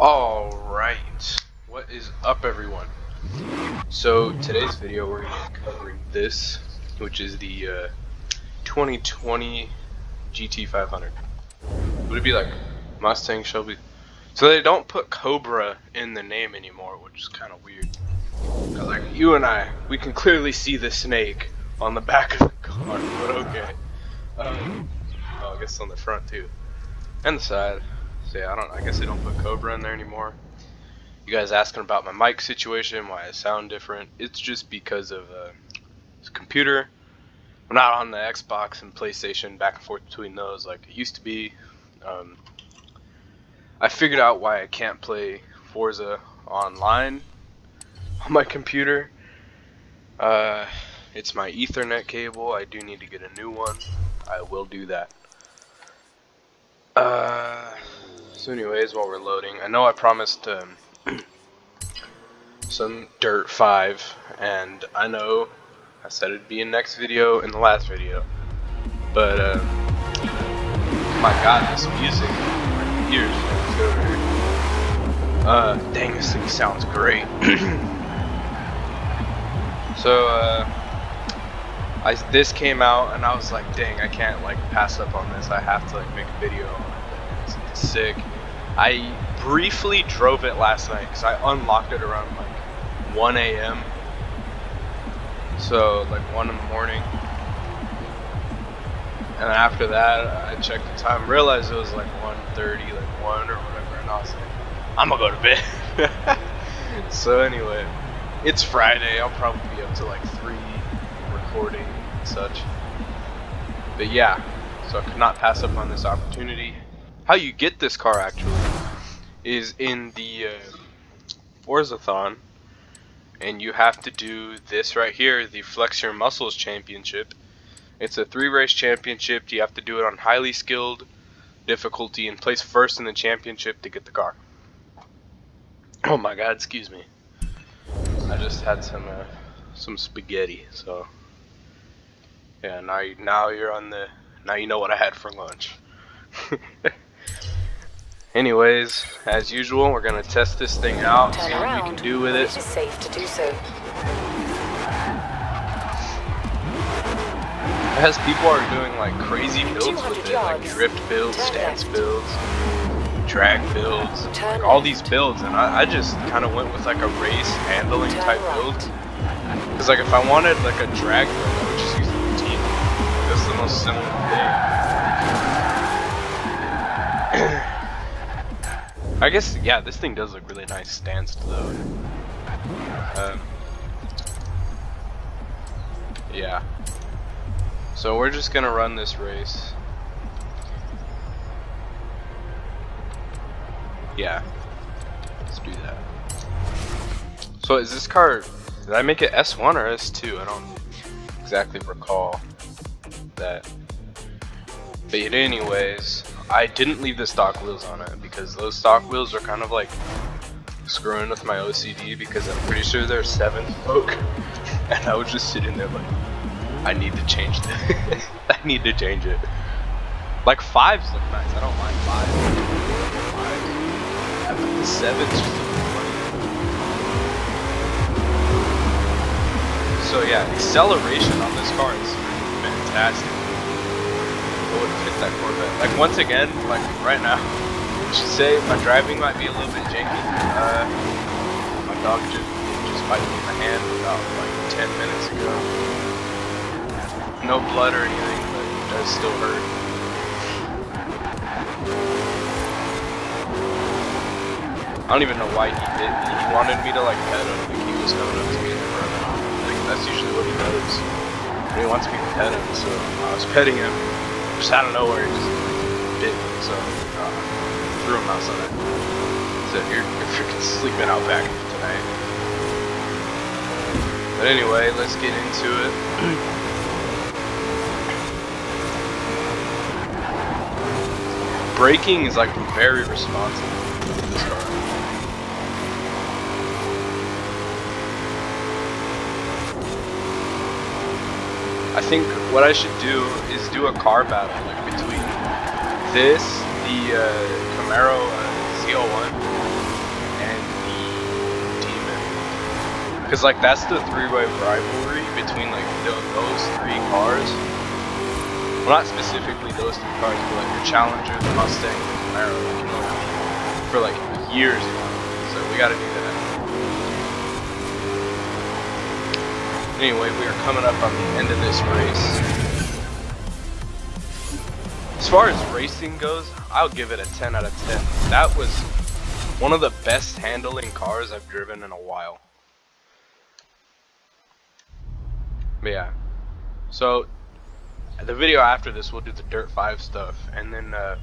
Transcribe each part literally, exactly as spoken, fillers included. Alright, what is up everyone? So today's video we're going to be covering this, which is the uh, twenty twenty G T five hundred. Would it be like Mustang, Shelby? So they don't put Cobra in the name anymore, which is kind of weird. Cause like you and I, we can clearly see the snake on the back of the car, but okay. Um, oh, I guess on the front too, and the side. So yeah, I don't. I guess they don't put Cobra in there anymore. You guys asking about my mic situation, why I sound different? It's just because of uh, the computer. I'm not on the Xbox and PlayStation back and forth between those like it used to be. Um, I figured out why I can't play Forza online on my computer. Uh, it's my Ethernet cable. I do need to get a new one. I will do that. Uh. So anyways, while we're loading, I know I promised um, some Dirt five, and I know I said it'd be in next video and the last video, but uh, my god, this music, my ears are over here. Uh, dang, this thing sounds great. So uh, I, this came out, and I was like, dang, I can't like pass up on this. I have to like make a video on it. It's sick. I briefly drove it last night because I unlocked it around like one A M So like one in the morning. And after that, I checked the time, realized it was like one thirty, like one or whatever, and I was like, I'm gonna go to bed. So anyway, it's Friday. I'll probably be up to like three recording and such. But yeah, so I could not pass up on this opportunity. How you get this car actually is in the uh, Forzathon, and you have to do this right here, the Flex Your Muscles Championship. It's a three race championship. You have to do it on highly skilled difficulty and place first in the championship to get the car. Oh my god, excuse me, I just had some uh, some spaghetti. So yeah, now you, now you're on the now you know what I had for lunch. Anyways, as usual, we're gonna test this thing out, see what we can do with it. It is safe to do so. As people are doing like crazy builds with it, like drift builds, stance builds, drag builds, like all these builds, and I, I just kind of went with like a race handling type build. Cause like if I wanted like a drag build, I would just use the team. That's the most simple thing. I guess, yeah, this thing does look really nice stanced though. Um, yeah. So we're just gonna run this race. Yeah. Let's do that. So is this car, did I make it S one or S two? I don't exactly recall that. But anyways, I didn't leave the stock wheels on it because those stock wheels are kind of like screwing with my O C D because I'm pretty sure they're seventh spoke, and I was just sitting there like, I need to change this. I need to change it. Like fives look nice. I don't mind fives. I think the sevens just look funny. So yeah, acceleration on this car is fantastic. Would fit that Corvette. Like once again, like right now, I should say my driving might be a little bit janky. Uh, my dog just just bited me in the hand about like ten minutes ago. No blood or anything, but it does still hurt. I don't even know why he did. He wanted me to like pet him. Like he was coming up to me for a minute. Like that's usually what he does. He wants me to pet him, so I was petting him. Just out of nowhere, he just like, bit me, so uh, threw him outside. So you're, you're freaking sleeping out back tonight. But anyway, let's get into it. Braking is like very responsive with this car. I think what I should do is do a car battle like between this, the uh, Camaro uh, C L one, Because, like, that's the three-way rivalry between, like, the, those three cars. Well, not specifically those three cars, but, like, the Challenger, the Mustang, the Camaro, like, you know, for, like, years. So we gotta do that. Anyway, we are coming up on the end of this race. As far as racing goes, I'll give it a ten out of ten. That was one of the best handling cars I've driven in a while. But yeah, so the video after this, we'll do the Dirt five stuff, and then uh,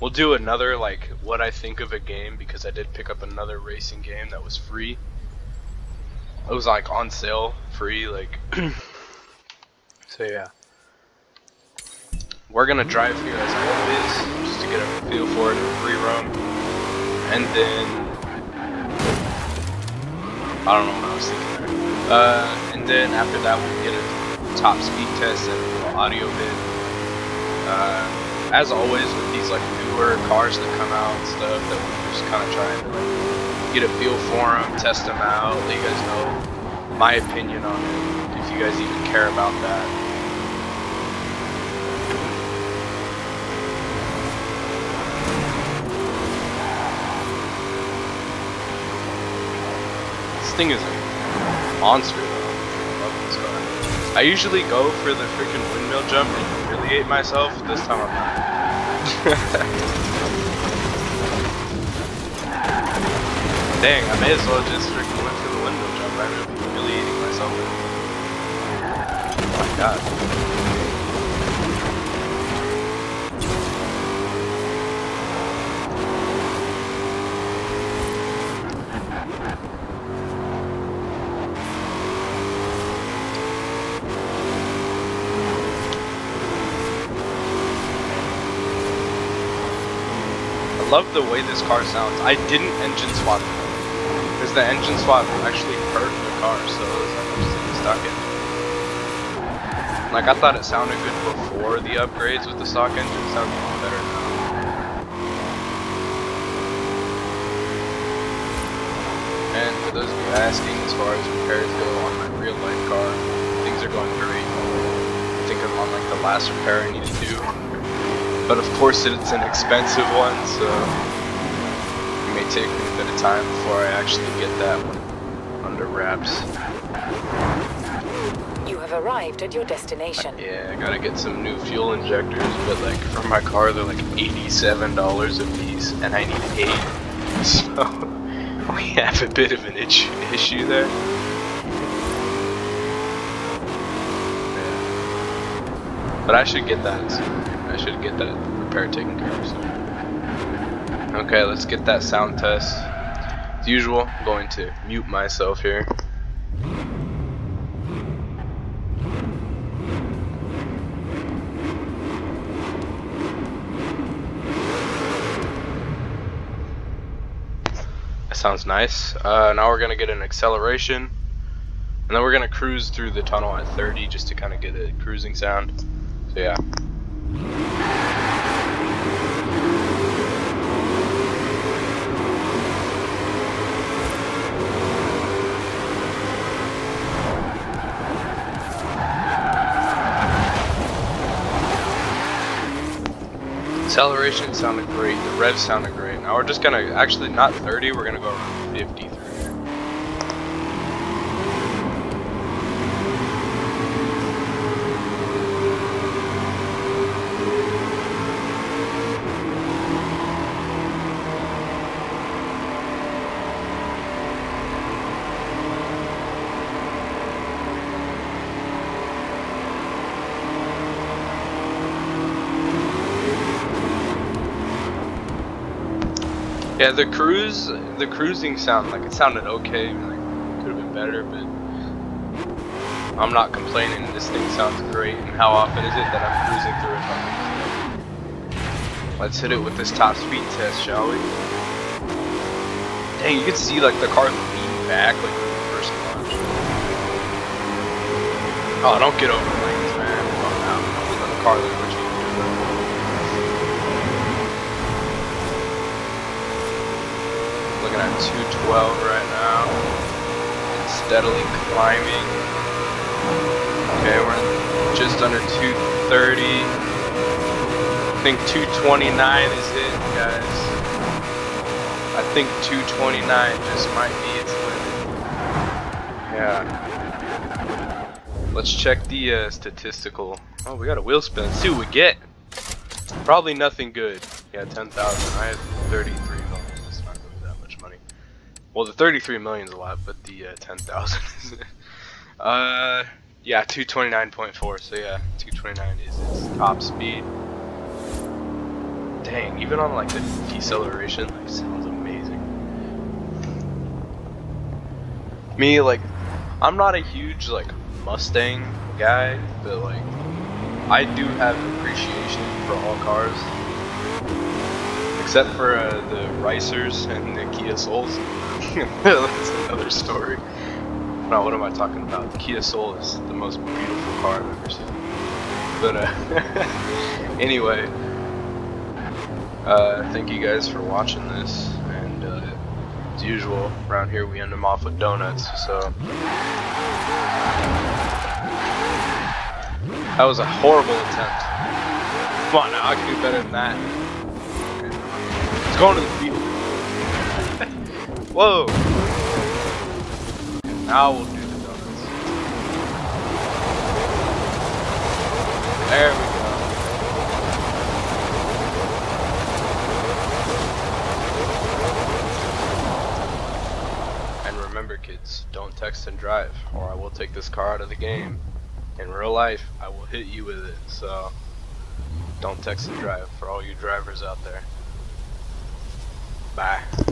we'll do another, like, what I think of a game, because I did pick up another racing game that was free. It was, like, on sale, free, like, so yeah. We're going to drive for you guys what it is, just to get a feel for it, a free roam, and then, I don't know what I was thinking. Uh, and then after that we'll get a top speed test and an audio bit. Uh, as always with these, like, newer cars that come out and stuff, that we're just kind of trying to, like, get a feel for them, test them out, let you guys know my opinion on it, if you guys even care about that. This thing is like monster though. I love this car. I usually go for the freaking windmill jump and humiliate myself. This time I'm not. Dang, I may as well just freaking went for the windmill jump. I'm really humiliating myself. Oh my god. Love the way this car sounds. I didn't engine swap it, because the engine swap actually hurt the car, so it was like I'm just stuck in. Like, I thought it sounded good before the upgrades with the stock engine. It sounded a lot better now. And for those of you asking, as far as repairs go on my real life car, things are going great. I think I'm on like the last repair I need to do. But of course it's an expensive one, so it may take me a bit of time before I actually get that one under wraps. You have arrived at your destination. I, yeah, I gotta get some new fuel injectors, but like for my car they're like eighty-seven dollars a piece, and I need eight. So we have a bit of an itch, issue there. Yeah. But I should get that soon. I should get that repair taken care of soon. Okay, let's get that sound test. As usual, I'm going to mute myself here. That sounds nice. Uh, now we're going to get an acceleration. And then we're going to cruise through the tunnel at thirty just to kind of get a cruising sound. So yeah. Acceleration sounded great, the revs sounded great. Now we're just gonna, actually not thirty, we're gonna go around fifty through here. Yeah, the cruise, the cruising sound, like, it sounded okay, like, could have been better, but I'm not complaining. This thing sounds great, and how often is it that I'm cruising through it? Let's hit it with this top speed test, shall we? Dang, you can see, like, the car lean back, like, when you first launch. Oh, don't get over lanes, man. Come on now. The car looks what you can do. Looking at two twelve right now. steadily climbing. Okay, we're just under two thirty. I think two twenty-nine is it, guys. I think two twenty-nine just might be its limit. Yeah. Let's check the uh, statistical. Oh, we got a wheel spin. Let's see what we get. Probably nothing good. Yeah, ten thousand. I have thirty-three million. That's not really that much money. Well, the thirty-three million is a lot, but the uh, ten thousand isn't. uh, yeah, two twenty-nine point four. So yeah, two twenty-nine is its top speed. Dang, even on like the deceleration, like sounds amazing. Me, like, I'm not a huge like Mustang guy, but like, I do have appreciation for all cars, except for uh, the Ricers and the Kia Souls. That's another story. No, what am I talking about? The Kia Soul is the most beautiful car I've ever seen. But uh, anyway, uh, thank you guys for watching this. And uh, as usual, around here we end them off with donuts. So. That was a horrible attempt. Come on now, I can do better than that. Okay. It's going to the field. Whoa! And now we'll do the donuts. There we go. And remember kids, don't text and drive, or I will take this car out of the game. In real life, I will hit you with it, so don't text and drive for all you drivers out there. Bye.